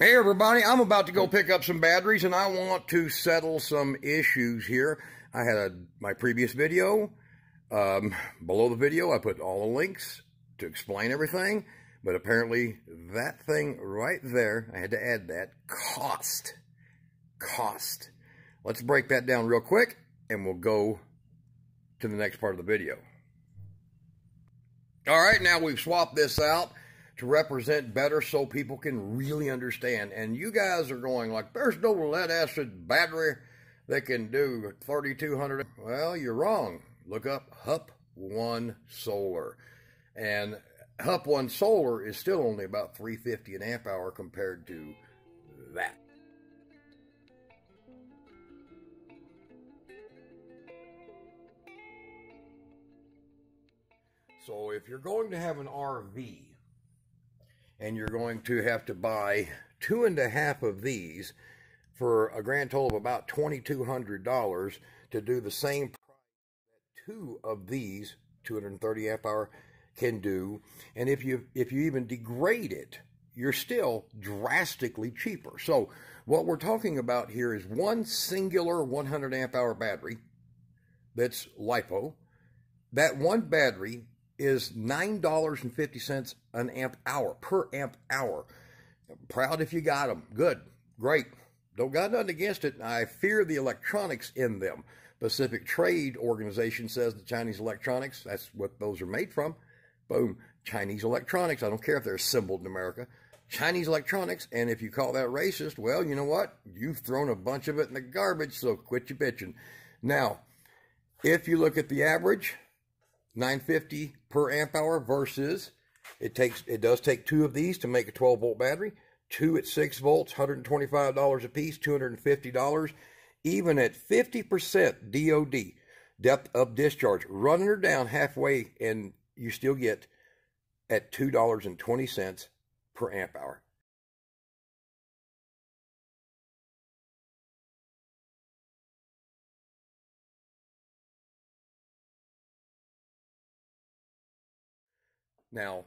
Hey everybody, I'm about to go pick up some batteries and I want to settle some issues here. I had my previous video. Below the video I put all the links to explain everything, but apparently that thing right there, I had to add that, cost. Let's break that down real quick and we'll go to the next part of the video. All right, now we've swapped this out to represent better so people can really understand. And you guys are going like, there's no lead acid battery that can do 3,200. Well, you're wrong. Look up HUP1 solar. And HUP1 solar is still only about 350 an amp hour compared to that. So if you're going to have an RV, and you're going to have to buy 2.5 of these for a grand total of about $2,200 to do the same price that 2 of these 230 amp hour can do. And if you even degrade it, you're still drastically cheaper. So what we're talking about here is one singular 100 amp hour battery that's LiFePO. That one battery is $9.50 an amp hour, per amp hour. I'm proud if you got them. Good, great. Don't got nothing against it. I fear the electronics in them. Pacific Trade Organization says the Chinese electronics, that's what those are made from. Boom, Chinese electronics. I don't care if they're assembled in America. Chinese electronics, and if you call that racist, well, you know what? You've thrown a bunch of it in the garbage, so quit your bitching. Now, if you look at the average, 950 per amp hour versus it does take 2 of these to make a 12 volt battery, 2 at 6 volts, $125 a piece, $250. Even at 50% DOD, depth of discharge, running her down halfway, and you still get at $2.20 per amp hour. Now,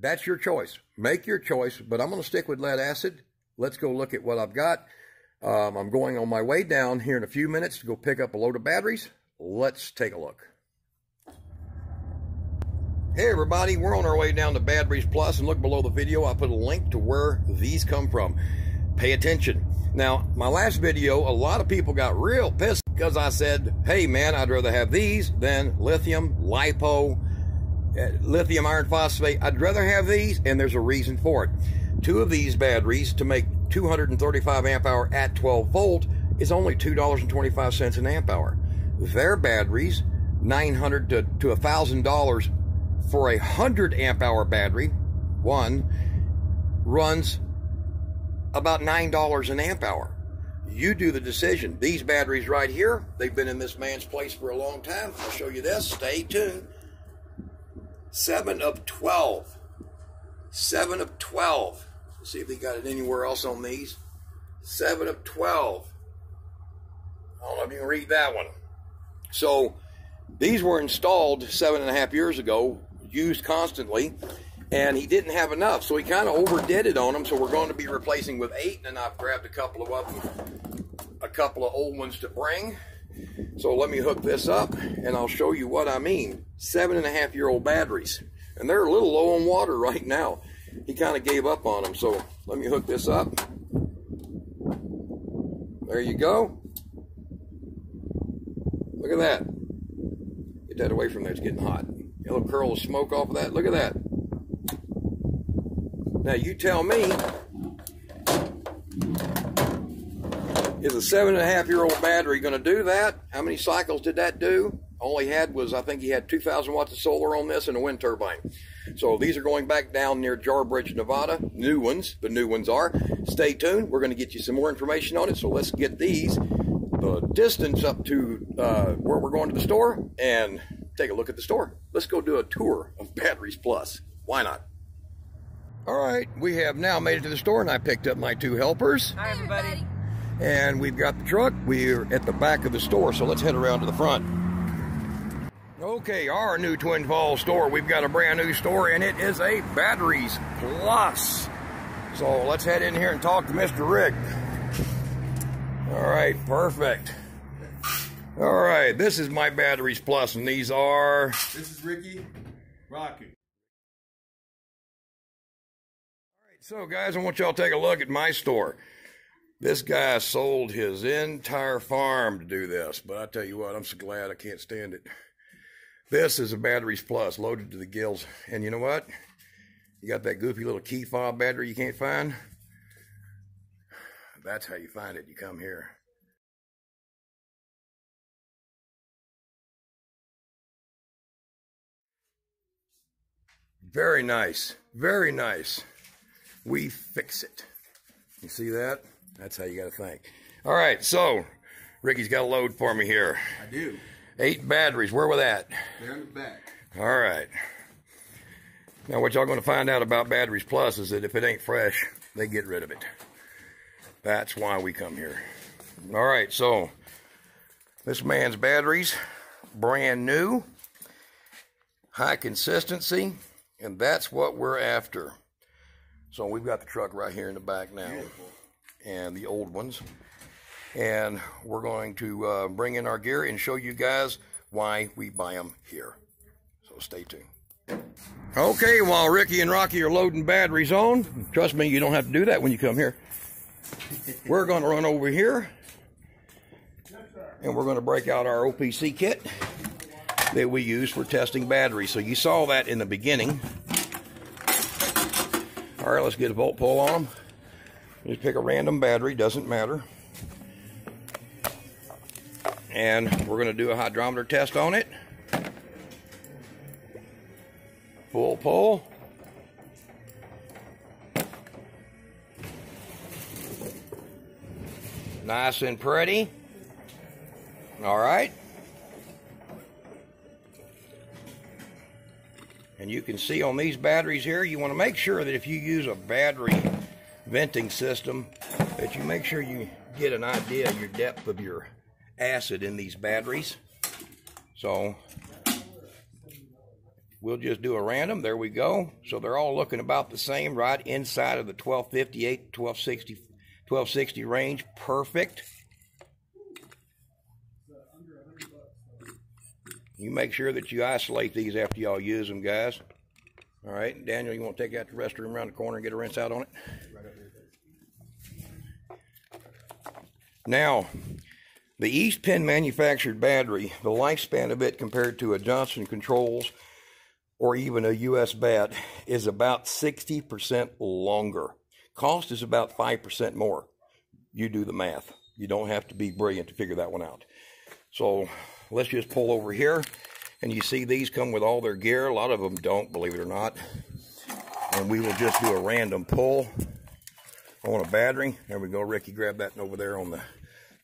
that's your choice. Make your choice, but I'm going to stick with lead acid. Let's go look at what I've got. I'm going on my way down here in a few minutes to go pick up a load of batteries. Let's take a look. Hey, everybody. We're on our way down to Batteries Plus, and look below the video. I put a link to where these come from. Pay attention. Now, my last video, a lot of people got real pissed because I said, hey, man, I'd rather have these than lithium, LiPo, lithium iron phosphate. I'd rather have these, and there's a reason for it. 2 of these batteries to make 235 amp hour at 12 volt is only $2.25 an amp hour. Their batteries, $900 to $1,000 for a 100 amp hour battery, one runs about $9 an amp hour. You do the decision. These batteries right here, they've been in this man's place for a long time. I'll show you this. Stay tuned. 7 of 12. 7 of 12. Let's see if they got it anywhere else on these. 7 of 12. I don't know if you can read that one. So these were installed 7.5 years ago, used constantly, and he didn't have enough, so he kind of overdid it on them. So we're going to be replacing with 8, and I've grabbed a couple of old ones to bring. So let me hook this up, and I'll show you what I mean. 7.5-year-old batteries, and they're a little low on water right now. He kind of gave up on them, so let me hook this up. There you go. Look at that. Get that away from there. It's getting hot. Little curl of smoke off of that. Look at that. Now you tell me, is a 7.5-year-old battery going to do that? How many cycles did that do? All he had was, I think he had 2,000 watts of solar on this and a wind turbine. So these are going back down near Jarbridge, Nevada. New ones. The new ones are. Stay tuned. We're going to get you some more information on it. So let's get these, the distance up to where we're going to the store, and take a look at the store. Let's go do a tour of Batteries Plus. Why not? All right. We have now made it to the store, and I picked up my 2 helpers. Hi, everybody. And we've got the truck. We're at the back of the store, so let's head around to the front. Okay, our new Twin Falls store. We've got a brand new store, and it is a Batteries Plus. So let's head in here and talk to Mr. Rick. All right, perfect. All right, this is my Batteries Plus, and these are... This is Ricky Rocky. All right, so guys, I want y'all to take a look at my store. This guy sold his entire farm to do this, but I tell you what, I'm so glad I can't stand it. This is a Batteries Plus, loaded to the gills, and you know what? You got that goofy little key fob battery you can't find? That's how you find it. You come here. Very nice, very nice. We fix it. You see that? That's how you gotta think. All right, so Ricky's got a load for me here. I do. 8 batteries, where were that? They're in the back. All right. Now what y'all gonna find out about Batteries Plus is that if it ain't fresh, they get rid of it. That's why we come here. All right, so this man's batteries, brand new, high consistency, and that's what we're after. So we've got the truck right here in the back now. Beautiful. And the old ones. And we're going to bring in our gear and show you guys why we buy them here. So stay tuned. Okay, while Ricky and Rocky are loading batteries on, trust me, you don't have to do that when you come here. We're going to run over here. And we're going to break out our OPC kit that we use for testing batteries. So you saw that in the beginning. All right, let's get a volt pull on them. Just pick a random battery, doesn't matter. And we're going to do a hydrometer test on it. Full pull. Nice and pretty. All right. And you can see on these batteries here, you want to make sure that if you use a battery venting system, that you make sure you get an idea of your depth of your acid in these batteries. So we'll just do a random. There we go. So they're all looking about the same, right inside of the 1258, 1260, 1260 range. Perfect. You make sure that you isolate these after y'all use them, guys. All right, Daniel, you want to take out the restroom around the corner and get a rinse out on it? Now, the East Penn manufactured battery, the lifespan of it compared to a Johnson Controls or even a U.S. Bat is about 60% longer. Cost is about 5% more. You do the math. You don't have to be brilliant to figure that one out. So let's just pull over here, and you see these come with all their gear. A lot of them don't, believe it or not. And we will just do a random pull on a battery. There we go, Ricky, grab that over there on the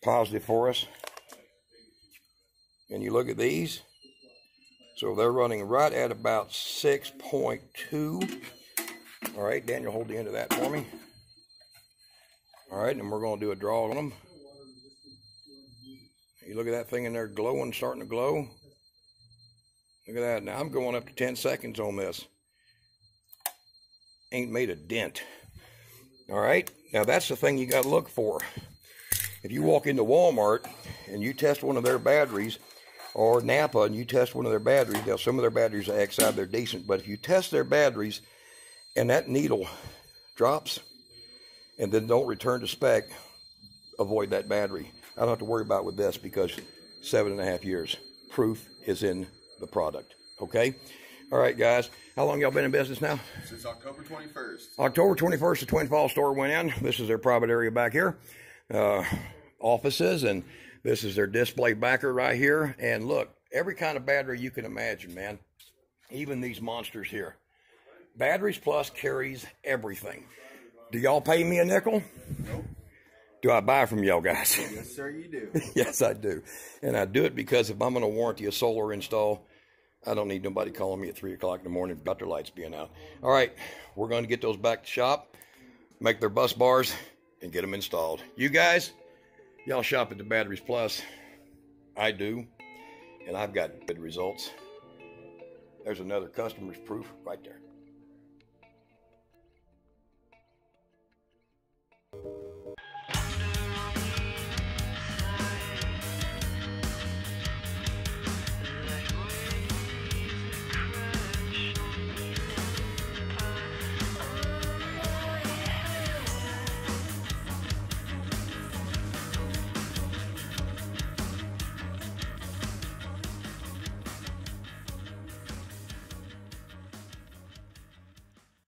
positive for us. And you look at these. So they're running right at about 6.2. All right, Daniel, hold the end of that for me. All right, and we're going to do a draw on them. You look at that thing in there glowing, starting to glow. Look at that. Now I'm going up to 10 seconds on this. Ain't made a dent. All right. Now that's the thing you got to look for. If you walk into Walmart and you test one of their batteries, or Napa and you test one of their batteries, now some of their batteries are X-side, they're decent, but if you test their batteries and that needle drops and then don't return to spec, avoid that battery. I don't have to worry about it with this because 7.5 years. Proof is in the product, okay? All right, guys. How long y'all been in business now? Since October 21st. October 21st, the Twin Falls store went in. This is their private area back here, offices, and this is their display backer right here. And look, every kind of battery you can imagine, man, even these monsters here. Batteries Plus carries everything. Do y'all pay me a nickel? Nope. Do I buy from y'all guys? Yes, sir, you do. Yes, I do. And I do it because if I'm going to warranty a solar install, I don't need nobody calling me at 3 o'clock in the morning about their lights being out. All right, we're going to get those back to shop, make their bus bars, and get them installed. You guys, y'all shop at the Batteries Plus. I do, and I've got good results. There's another customer's proof right there.